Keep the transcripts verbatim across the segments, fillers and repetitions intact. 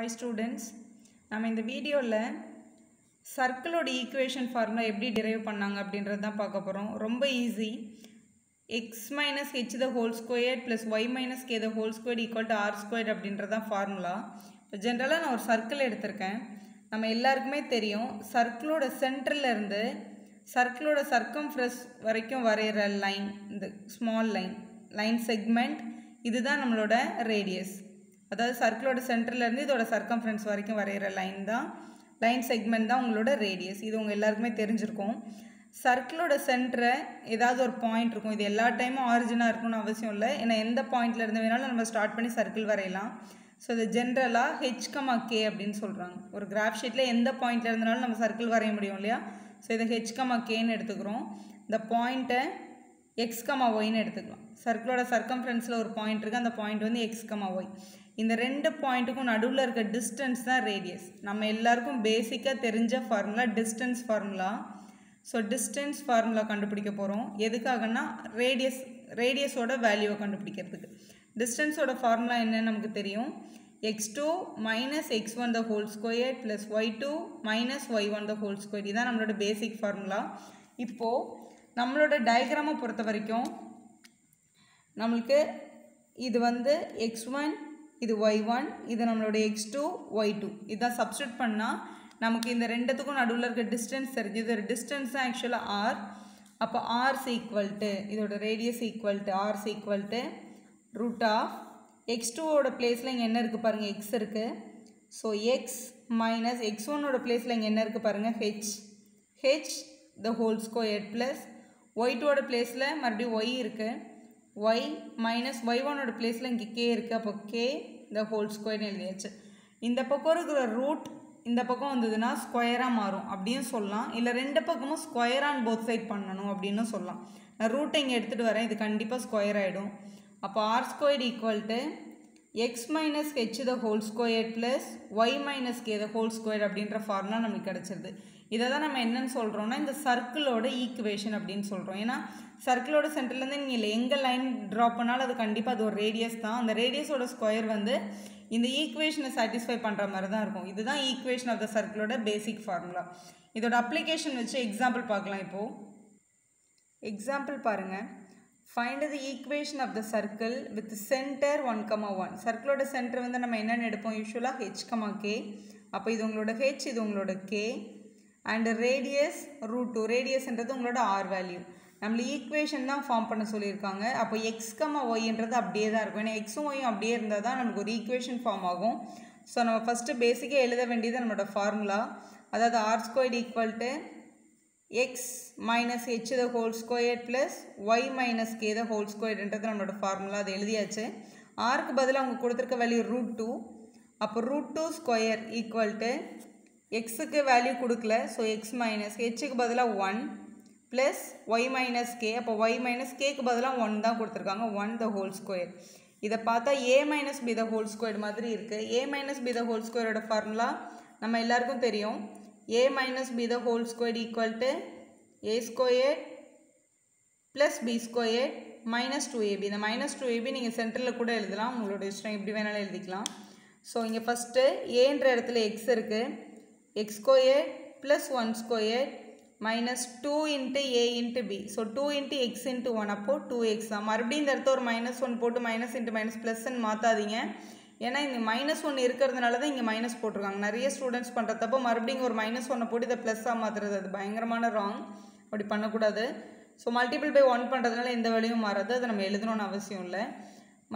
Hi students, நாம் இந்த வீடியோல circle ஓட equation formula எப்படி derive பண்ணாங்க அப்படின்றத தான் பார்க்க போறோம். ரொம்ப easy. x minus h the whole squared plus y minus k the whole squared equal to r squared அப்படின்றது தான் formula. ஜெனரலா நான் ஒரு circle எடுத்துர்க்கேன். நம்ம எல்லாருக்குமே தெரியும் circle ஓட centerல இருந்து circle ஓட circumference வரைக்கும் வரையற line, இந்த small line, line segment இதுதான் நம்மளோட radius. அதாவது சர்க்கிளோட சென்டர்ல இருந்து இதோட circumference வரைக்கும் வரையற லைன் தான் லைன் செக்மெண்ட் தான் உங்களோட ரேடியஸ். இது உங்க எல்லாருக்குமே தெரிஞ்சிருக்கும். சர்க்கிளோட சென்டர் ஏதாவது ஒரு பாயிண்ட் இருக்கும். இது எல்லா டைமும் ஆரிஜினா இருக்கும்னு அவசியம் இல்லை. ஏன்னா எந்த பாயிண்ட்ல இருந்து வேணாலும் நம்ம ஸ்டார்ட் பண்ணி சர்க்கிள் வரையலாம். சோ இது ஜெனரலா h, k அப்படினு சொல்றாங்க. ஒரு கிராஃப் ஷீட்ல எந்த பாயிண்ட்ல இருந்தாலும் நம்ம சர்க்கிள் வரைய முடியும் இல்லையா? சோ இத h, k ன்னு எடுத்துக்கிறோம். இந்த பாயிண்ட்டை x, y ன்னு எடுத்துக்கலாம். சர்க்கிளோட circumferenceல ஒரு பாயிண்ட் இருக்கு. அந்த பாயிண்ட் வந்து x, y. இந்த ரெண்டு பாயிண்ட்க்கும் நடுவுல இருக்க டிஸ்டன்ஸ் தான் ரேடியஸ். நம்ம எல்லாருக்கும் பேசிக்கா தெரிஞ்ச formula distance formula. So distance formula கண்டுபிடிக்க போறோம். எதுக்காகனா ரேடியஸ் ரேடியஸோட வேல்யூவை கண்டுபிடிக்கிறதுக்கு. டிஸ்டன்ஸோட ஃபார்முலா என்னன்னு நமக்கு தெரியும். x two minus x one the whole square plus y two minus y one the whole square. இதான் நம்மளோட பேசிக் ஃபார்முலா. இப்போ நம்மளோட டயகிராமை பொறுத்த வரைக்கும் நமக்கு இது வந்து x one, இது y one, இது நம்மளோட x two, y two. இதை சப்ஸ்டிட் பண்ணா நமக்கு இந்த ரெண்டுத்துக்கும் நடுவுல இருக்க டிஸ்டன்ஸ் தெரிஞ்சு இது டிஸ்டன்ஸ் தான் एक्चुअली r. அப்ப r = இதோட ரேடியஸ் = r = √ x two ஓட பிளேஸ்ல இங்க என்ன இருக்கு பாருங்க, x இருக்கு. சோ x - x one ஓட பிளேஸ்ல இங்க என்ன இருக்கு பாருங்க, h h the whole square plus y two ஓட பிளேஸ்ல மறுபடியும் y இருக்கு. y minus y one ஓட பிளேஸ்ல இங்க k இருக்கு. அப்ப k the whole square ன்னு எழுதியாச்சு. இந்த பக்கம் இருக்கிற root இந்த பக்கம் வந்ததுனா ஸ்கொயரா மாறும் அப்படியே சொல்லலாம். இல்ல ரெண்டு பக்கமும் ஸ்கொயர் ஆன் both side பண்ணனும் அப்படினு சொல்லலாம். நான் root இங்க எடுத்துட்டு வரேன். இது கண்டிப்பா ஸ்கொயர் ஆயிடும். அப்ப r squared equal to x minus h the whole square plus y minus k the whole square அப்படிங்கற ஃபார்முலா நமக்கு கிடைச்சிருது. இதை தான் நம்ம என்னன்னு சொல்கிறோம்னா இந்த சர்க்கிளோட ஈக்குவேஷன் அப்படின்னு சொல்கிறோம். ஏன்னா சர்க்கிளோட சென்டர்லேருந்து நீங்கள் எங்கள் லைன் ட்ரா பண்ணாலும் அது கண்டிப்பாக அது ஒரு ரேடியஸ் தான். அந்த ரேடியஸோட ஸ்கொயர் வந்து இந்த ஈக்குவேஷனை சாட்டிஸ்ஃபை பண்ணுற மாதிரி தான் இருக்கும். இதுதான் ஈக்குவேஷன் ஆஃப் த சர்க்கிளோட பேசிக் ஃபார்முலா. இதோட அப்ளிகேஷன் வச்சு எக்ஸாம்பிள் பார்க்கலாம். இப்போது எக்ஸாம்பிள் பாருங்கள். Find the equation of the circle with centre one comma one. சர்க்கிளோட சென்டர் வந்து நம்ம என்னென்னு எடுப்போம், யூஸ்வலாக h, k. அப்போ இது உங்களோட h, இது உங்களோட k. And radius root two. ரேடியஸ்ன்றது உங்களோட ஆர் வேல்யூ. நம்மள ஈக்குவேஷன் தான் ஃபார்ம் பண்ண சொல்லியிருக்காங்க. அப்போ எக்ஸ் கமா ஒய்ன்றது அப்படியே தான் இருக்கும். ஏன்னா எக்ஸும் ஒய்யும் அப்படியே இருந்தால் தான் நமக்கு ஒரு ஈக்குவேஷன் ஃபார்ம் ஆகும். ஸோ நம்ம ஃபஸ்ட்டு பேசிக்காக எழுத வேண்டியது நம்மளோட ஃபார்முலா. அதாவது R squared equal to X minus H the whole square plus Y minus K the whole ஸ்கொயர்ன்றது நம்மளோட ஃபார்முலா. அது எழுதியாச்சு. ஆருக்கு பதிலாக அவங்க கொடுத்துருக்க வேல்யூ ரூட் டூ. அப்போ root two square equal to எக்ஸுக்கு வேல்யூ கொடுக்கல. ஸோ எக்ஸ் மைனஸ் ஹெச்சுக்கு பதிலாக one plus Y minus K. அப்போ ஒய் மைனஸ் கேக்கு பதிலாக ஒன் தான் கொடுத்துருக்காங்க. One the whole square. இதை பார்த்தா A minus B the whole square மாதிரி இருக்குது. A minus B the whole ஸ்கொயரோட ஃபார்முலா நம்ம எல்லாருக்கும் தெரியும். A minus B the whole square equal to A square plus B square minus two AB. இந்த minus two AB நீங்கள் சென்டரில் கூட எழுதலாம். உங்களோட இஷ்டம் எப்படி வேணாலும் எழுதிக்கலாம். ஸோ இங்கே ஃபஸ்ட்டு ஏன்ற இடத்துல எக்ஸ் இருக்குது. x squared plus one squared minus two into a into b. So two into x into one. அப்போ two x. மறுபடியும் இந்த இடத்துல ஒரு மைனஸ் ஒன் போட்டு மைனஸ் இன்ட்டு மைனஸ் ப்ளஸ்ன்னு மாற்றாதீங்க. ஏன்னா இந்த மைனஸ் ஒன் இருக்கிறதுனால தான் இங்கே மைனஸ் போட்டிருக்காங்க. நிறைய ஸ்டூடெண்ட்ஸ் பண்ணுறதப்போ மறுபடியும் ஒரு மைனஸ் ஒன்னை போட்டு இதை ப்ளஸ்ஸாக மாற்றுறது அது பயங்கரமான ராங். அப்படி பண்ணக்கூடாது. ஸோ மல்டிபிள் பை ஒன் பண்ணுறதுனால எந்த வேலையும் மாறாது. அதை நம்ம எழுதணும்னு அவசியம் இல்லை.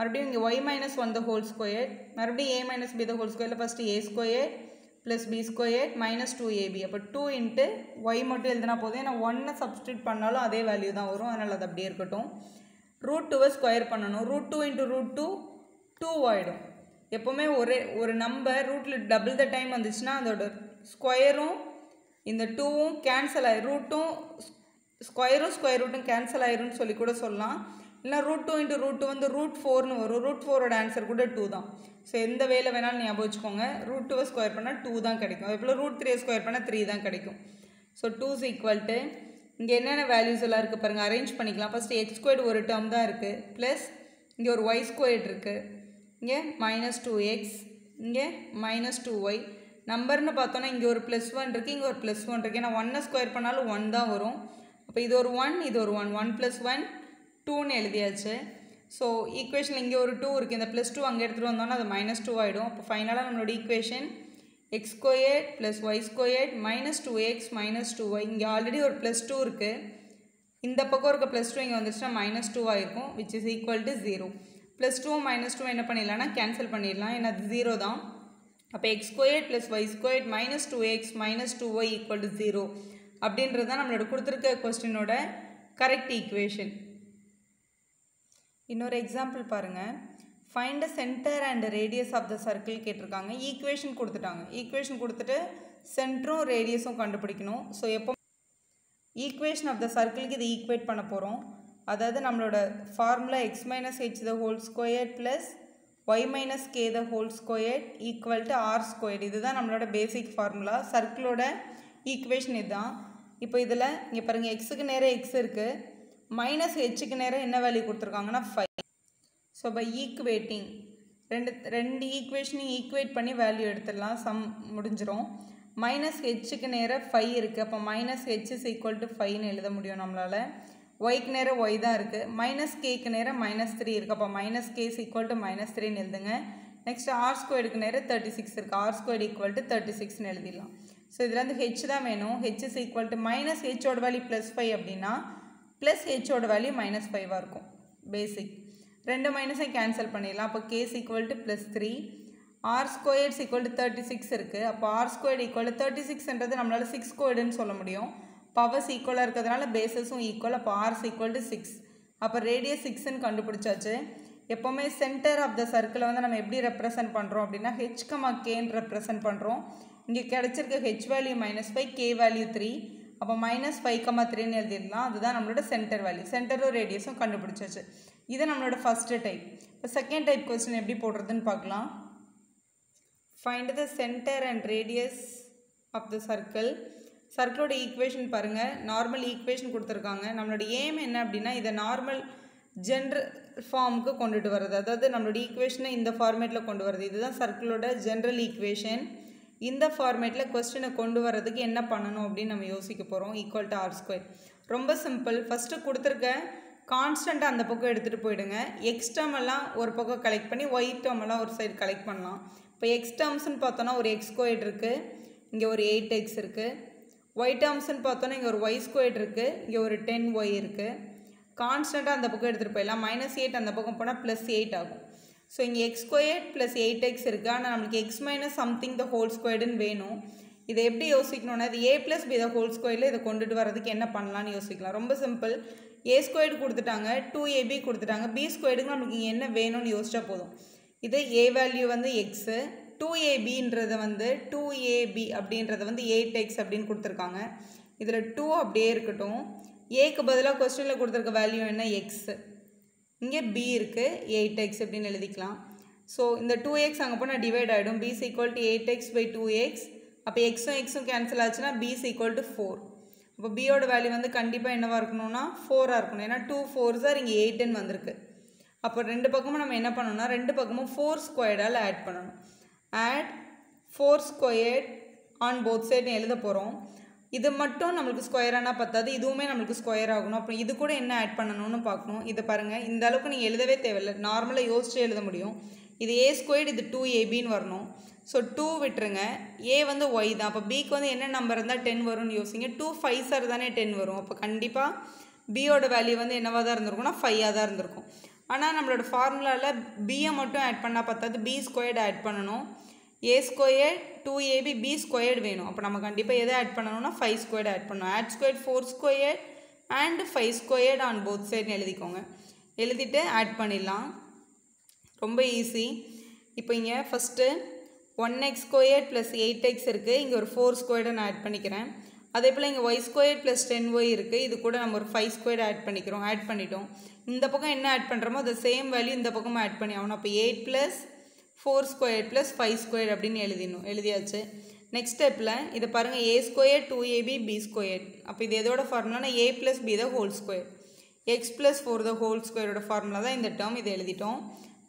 மறுபடியும் இங்கே Y minus one the whole square. மறுபடியும் A minus B the whole ஸ்கொயரில் first A square plus B square minus two AB. அப்போ டூ இன்ட்டு ஒய் மட்டும் எழுதுனா போதும். ஏன்னா ஒன்னை சப்ஸ்டியூட் பண்ணாலும் அதே வேல்யூ தான் வரும். அதனால் அது அப்படியே இருக்கட்டும். ரூட் டூவை ஸ்கொயர் பண்ணணும். Root two into root two two ஆகிடும். எப்போவுமே ஒரே ஒரு நம்பர் ரூட்டில் டபுள் த டைம் வந்துச்சுன்னா அதோட ஸ்கொயரும் இந்த டூவும் கேன்சல் ஆகி ரூட்டும் ஸ்கொயரும் ஸ்கொயர் ரூட்டும் கேன்சல் ஆயிரும்னு சொல்லி கூட சொல்லலாம். இல்லைனா root two into root two வந்து ரூட் ஃபோர்னு வரும். ரூட் ஃபோரோட ஆன்சர் கூட டூ தான். ஸோ எந்த வேலை வேணாலும் ஞாபகம் வச்சுக்கோங்க. ரூட் டூவை ஸ்கொயர் பண்ணால் டூ தான் கிடைக்கும். அதுபோல் ரூட் த்ரீயை ஸ்கொயர் பண்ணால் த்ரீ தான் கிடைக்கும். So two is equal to இங்கே என்னென்ன வேல்யூஸ் எல்லாம் இருக்குது பாருங்கள், அரேஞ்ச் பண்ணிக்கலாம். ஃபஸ்ட்டு எக்ஸ் ஸ்கொயர்டு ஒரு டேர்ம் தான் இருக்குது. ப்ளஸ் இங்கே ஒரு ஒய் ஸ்கொயர்டு இருக்குது. இங்கே மைனஸ் டூ எக்ஸ். இங்கே minus two y. நம்பர்னு பார்த்தோம்னா இங்க ஒரு plus one இருக்கு, இங்க ஒரு plus one இருக்கு. ஏனா one ஸ்கொயர் பண்ணாலும் one தான் வரும். அப்ப இது ஒரு one, இது ஒரு one. one plus one two னு எழுதியாச்சு. சோ ஈக்குவேஷன்ல இங்க ஒரு two இருக்கு. இந்த plus two அங்க எடுத்துட்டு வந்தோம்னா அது minus two ஆயிடும். அப்ப ஃபைனலா நம்மளோட equation x squared plus y squared minus two x minus two y. இங்க ஆல்ரெடி ஒரு plus two இருக்கு. இந்த பக்கம் இருக்க plus two இங்க வந்துச்சுனா minus two ஆயிருக்கும், which is equal to zero. plus two minus two என்ன பண்ணிடலாம்னா கேன்சல் பண்ணிடலாம். ஏன்னா அது zero தான். அப்ப x squared plus y squared minus two x minus two y equal to zero அப்படின்றது தான் நம்மளோட கொடுத்திருக்க क्वेश्चनோட கரெக்ட் ஈக்குவேஷன். இன்னொரு எக்ஸாம்பிள் பாருங்க. Find the center and the radius of the circle கேட்டிருக்காங்க. ஈக்குவேஷன் கொடுத்துட்டாங்க. ஈக்குவேஷன் கொடுத்துட்டு சென்டரும் ரேடியஸும் கண்டுபிடிக்கணும். ஸோ எப்போ ஈக்குவேஷன் ஆஃப் த சர்க்கிளுக்கு இது ஈக்குவேட் பண்ண போகிறோம். அதாவது நம்மளோட formula X minus H the whole square plus Y minus K the whole square equal to R square. இதுதான் நம்மளோட பேசிக் ஃபார்முலா. சர்க்கிளோட ஈக்குவேஷன் இதுதான். இப்போ இதில் இங்கே பாருங்கள், எக்ஸுக்கு நேரம் எக்ஸ் இருக்குது, மைனஸ் ஹெச்சுக்கு நேரம் என்ன வேல்யூ கொடுத்துருக்காங்கன்னா ஃபைவ். So by equating ரெண்டு ரெண்டு ஈக்குவேஷனையும் ஈக்குவேட் பண்ணி வேல்யூ எடுத்துடலாம். சம் முடிஞ்சிடும். மைனஸ் ஹெச்சுக்கு நேராக ஃபைவ் இருக்குது. அப்போ minus H is equal to ஃபைவ்னு எழுத முடியும் நம்மளால். ஒய்க்கு நேராக ஒய் தான் இருக்குது. மைனஸ் கேக்கு நேராக மைனஸ் த்ரீ இருக்குது. அப்போ minus K is equal to minus த்ரீன்னு எழுதுங்க. நெக்ஸ்ட் ஆர் ஸ்கொயருக்கு நேராக தேர்ட்டி சிக்ஸ் இருக்குது. R square equal to thirty சிக்ஸ்னு எழுதிடலாம். ஸோ இதில் வந்து ஹெச் தான் வேணும். H is equal to minus ஹெச்சோட வேல்யூ ப்ளஸ் ஃபைவ் அப்படின்னா ப்ளஸ் ஹெச்சோட வேல்யூ மைனஸ் ஃபைவாக இருக்கும். பேசிக் ரெண்டு மைனஸை கேன்சல் பண்ணிடலாம். அப்போ k is equal to plus three. r squared is equal to thirty six இருக்குது. அப்போ r squared equal to thirty sixன்றது நம்மளால் six squaredன்னு சொல்ல முடியும். பவர்ஸ் ஈக்குவலாக இருக்கிறதுனால பேசஸும் ஈக்குவல். அப்போ r is equal to six. அப்போ ரேடியஸ் சிக்ஸ்ன்னு கண்டுபிடிச்சாச்சு. எப்போவுமே சென்டர் ஆஃப் த சர்க்கிளை வந்து நம்ம எப்படி ரெப்ரசன்ட் பண்ணுறோம் அப்படின்னா h, kன்னு ரெப்ரசன்ட் பண்ணுறோம். இங்கே கிடச்சிருக்க h value minus five, k value three. அப்போ மைனஸ் ஃபைவ் கம்மா த்ரீன்னு எழுதிடலாம். அதுதான் நம்மளோட சென்டர் வேல்யூ. சென்டரும் ரேடியஸும் கண்டுபிடிச்சாச்சு. இது நம்மளோட ஃபஸ்ட்டு டைப். இப்போ செகண்ட் டைப் கொஸ்டின் எப்படி போடுறதுன்னு பார்க்கலாம். Find the center and radius of the circle. சர்க்கிளோட ஈக்குவேஷன் பாருங்கள். நார்மல் ஈக்குவேஷன் கொடுத்துருக்காங்க. நம்மளோட ஏம் என்ன அப்படின்னா இதை நார்மல் ஜென்ரல் ஃபார்முக்கு கொண்டுட்டு வர்றது. அதாவது நம்மளோட ஈக்குவேஷனை இந்த ஃபார்மேட்டில் கொண்டு வர்றது. இதுதான் சர்க்கிளோட ஜென்ரல் ஈக்குவேஷன். இந்த ஃபார்மேட்டில் கொஸ்டினை கொண்டு வர்றதுக்கு என்ன பண்ணணும் அப்படின்னு நம்ம யோசிக்க போகிறோம். Equal to R square. ரொம்ப சிம்பிள். ஃபஸ்ட்டு கொடுத்துருக்க கான்ஸ்டண்ட்டாக அந்த பக்கம் எடுத்துகிட்டு போயிடுங்க. எக்ஸ் டேர்மெல்லாம் ஒரு பக்கம் கலெக்ட் பண்ணி ஒய் டேர்மெல்லாம் ஒரு சைடு கலெக்ட் பண்ணலாம். இப்போ எக்ஸ் டேர்ம்ஸ்ன்னு பார்த்தோன்னா ஒரு எக்ஸ் ஸ்கொயர் இருக்குது, இங்கே ஒரு எயிட் எக்ஸ் இருக்குது. ஒய் டேர்ம்ஸ்ன்னு பார்த்தோன்னா இங்கே ஒரு ஒய் ஸ்கொயர் இருக்குது, இங்கே ஒரு டென் ஒய் இருக்குது. கான்ஸ்டண்ட்டாக அந்த பக்கம் எடுத்துகிட்டு போயிடலாம். மைனஸ் எயிட் அந்த பக்கம் போனால் ப்ளஸ் எயிட் ஆகும். ஸோ இங்கே X square plus eight X இருக்குது. ஆனால் நம்மளுக்கு X minus something the whole ஸ்கொயர்டுன்னு வேணும். இதை எப்படி யோசிக்கணும்னா இது A plus B the whole ஸ்கொயரில் இதை கொண்டுட்டு வரதுக்கு என்ன பண்ணலான்னு யோசிக்கலாம். ரொம்ப சிம்பிள். ஏ ஸ்கொயர்டு கொடுத்துட்டாங்க, டூ ஏபி கொடுத்துட்டாங்க. பி ஸ்கொயர்டுக்கு நம்மளுக்கு இங்கே என்ன வேணும்னு யோசிச்சா போதும். இது ஏ வேல்யூ வந்து எக்ஸு, டூ ஏபின்றதை வந்து டூ ஏபி அப்படின்றத வந்து எயிட் எக்ஸ் அப்படின்னு கொடுத்துருக்காங்க. இதில் டூ அப்படியே இருக்கட்டும். ஏக்கு பதிலாக கொஸ்டினில் கொடுத்துருக்க வேல்யூ என்ன, எக்ஸு. இங்கே பி இருக்குது, எயிட் எக்ஸ் அப்படின்னு எழுதிக்கலாம். ஸோ இந்த டூ எக்ஸ் அங்கே போனால் டிவைட் ஆகிடும். B is equal to eight X by two X. அப்போ எக்ஸும் எக்ஸும் கேன்சல் ஆச்சுன்னா B is equal to four. அப்போ பியோட வேல்யூ வந்து கண்டிப்பாக என்னவாக இருக்கணும்னா ஃபோராக இருக்கணும். ஏன்னா டூ ஃபோர் சார் இங்கே எயிட்டுன்னு வந்திருக்கு. அப்போ ரெண்டு பக்கமும் நம்ம என்ன பண்ணணும்னா ரெண்டு பக்கமும் ஃபோர் ஸ்கொயர்டால் ஆட் பண்ணணும். Add four squared on both சைடுன்னு எழுத போகிறோம். இது மட்டும் நம்மளுக்கு ஸ்கொயரானா பத்தாது, இதுவுமே நம்மளுக்கு ஸ்கொயர் ஆகணும். அப்புறம் இது கூட என்ன ஆட் பண்ணணும்னு பார்க்கணும். இதை பாருங்கள், இந்த அளவுக்கு நீங்கள் எழுதவே தேவையில்லை. நார்மலாக யோசிச்சு எழுத முடியும். இது ஏ ஸ்கொயர்டு, இது டூ ஏபின்னு வரணும். ஸோ டூ விட்டுருங்க. ஏ வந்து ஒய் தான். அப்போ பிக்கு வந்து என்ன நம்பர் இருந்தால் டென் வரும்னு யோசிங்க. டூ ஃபைவ் சார் தானே டென் வரும். அப்போ கண்டிப்பாக பியோட வேல்யூ வந்து என்னவாக தான் இருந்திருக்கும்னா ஃபைவாக தான் இருந்திருக்கும். ஆனால் நம்மளோட ஃபார்முலாவில் பியை மட்டும் ஆட் பண்ணால் பார்த்தாது, பி ஸ்கொயர்டு ஆட் பண்ணணும். A square two AB B squared வேணும். அப்போ நம்ம கண்டிப்பாக எதை ஆட் பண்ணணும்னா ஃபைவ் ஸ்கொயர்டு ஆட் பண்ணணும். Add square four square and five squared on both சைடுன்னு எழுதிக்கோங்க. எழுதிட்டு ஆட் பண்ணிடலாம். ரொம்ப ஈஸி. இப்போ இங்கே first one X square plus eight X இருக்குது, இங்கே ஒரு ஃபோர் ஸ்கொயர்டை நான் ஆட் பண்ணிக்கிறேன். அதே போல் இங்கே Y square plus ten Y இருக்குது, இது கூட நம்ம ஒரு ஃபைவ் ஸ்கொயர்டு ஆட் பண்ணிக்கிறோம். ஆட் பண்ணிட்டோம். இந்த பக்கம் என்ன ஆட் பண்ணுறோமோ அது சேம் வேல்யூ இந்த பக்கமும் ஆட் பண்ணி ஆகணும். அப்போ eight plus four square plus five square அப்படின்னு எழுதிடணும். எழுதியாச்சு. நெக்ஸ்ட் ஸ்டெப்பில் இதை பாருங்கள், A square two AB B square. அப்போ இது எதோட ஃபார்முலானா A plus B the whole square, X plus four the whole ஸ்கொயரோட ஃபார்முலா தான் இந்த டேர்ம். இதை எழுதிட்டோம்.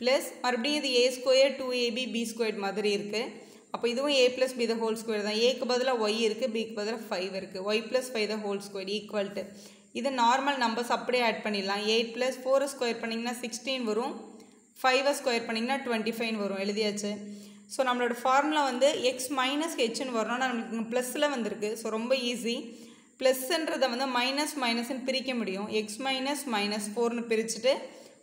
plus மறுபடியும் இது a square two a b b squared மாதிரி இருக்கு. அப்ப இதுவும் a plus b the whole square தான். a க்கு பதிலா y இருக்கு, b க்கு பதிலா five இருக்கு. y plus five the whole squared equal to இது நார்மல் நம்பர்ஸ் அப்படியே ஆட் பண்ணிடலாம். eight plus four ஸ்கொயர் பண்ணீங்கன்னா sixteen வரும். five ஸ்கொயர் பண்ணீங்கன்னா twenty-five வரும். எழுதியாச்சு. சோ நம்மளோட ஃபார்முலா வந்து x - h ன்னு வரணும். நமக்கு பிளஸ்ல வந்திருக்கு. சோ ரொம்ப ஈஸி. பிளஸ்ன்றத வந்து மைனஸ் மைனஸ் ன்னு பிரிக்க முடியும். x minus minus four ன்னு பிரிச்சிட்டு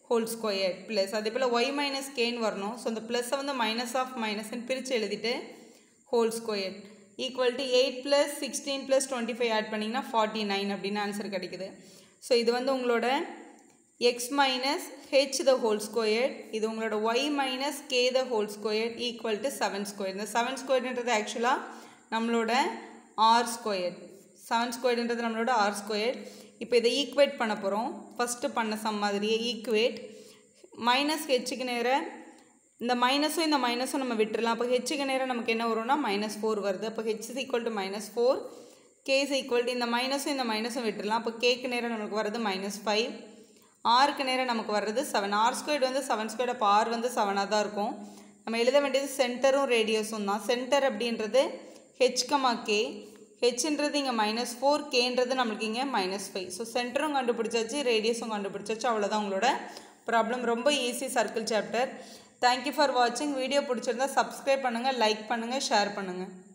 whole square plus அதே போல y minus k ன்னு வரணும். சோ அந்த பிளஸ் வந்து minus of minus ன்னு பிரிச்சு எழுதிட்டு whole square equal to eight plus sixteen plus twenty-five add பண்ணீங்கன்னா forty-nine அப்படின ஆன்சர் கிடைக்குது. சோ இது வந்து உங்களோட x minus h the whole squared இது உங்களோட y minus k the whole squared equal to seven squared. இந்த seven squared ன்றது actually நம்மளோட r squared. seven squared ன்றது நம்மளோட r squared. இப்போ இத ஈக்குவேட் பண்ண போறோம். ஃபர்ஸ்ட் பண்ண சம் மாதிரியே ஈக்குவேட் minus h க்கு நேரா இந்த மைனஸோ இந்த மைனஸோ நம்ம விட்டுறலாம். அப்ப h க்கு நேரா நமக்கு என்ன வரும்னா minus four வருது. அப்ப h is equal to minus four, k is equal to இந்த மைனஸோ இந்த மைனஸோ விட்டுறலாம். அப்ப k க்கு நேரா நமக்கு வருது minus five. R க்கு நேரா நமக்கு வரது seven. R squared வந்து seven squared அப்ப R வந்து seven ஆ தான் இருக்கும். நம்ம எழுத வேண்டியது சென்டரும் ரேடியஸும் தான். சென்டர் அப்படின்றது h, k. h ன்றது இங்க minus four, k ன்றது நமக்கு இங்க minus five. சோ சென்டரும் கண்டுபிடிச்சாச்சு, ரேடியஸும் கண்டுபிடிச்சாச்சு. அவ்வளவுதான் உங்களோட ப்ராப்ளம். ரொம்ப easy circle chapter. Thank you for watching. Video பிடிச்சிருந்தா subscribe பண்ணுங்க, like பண்ணுங்க, share பண்ணுங்க.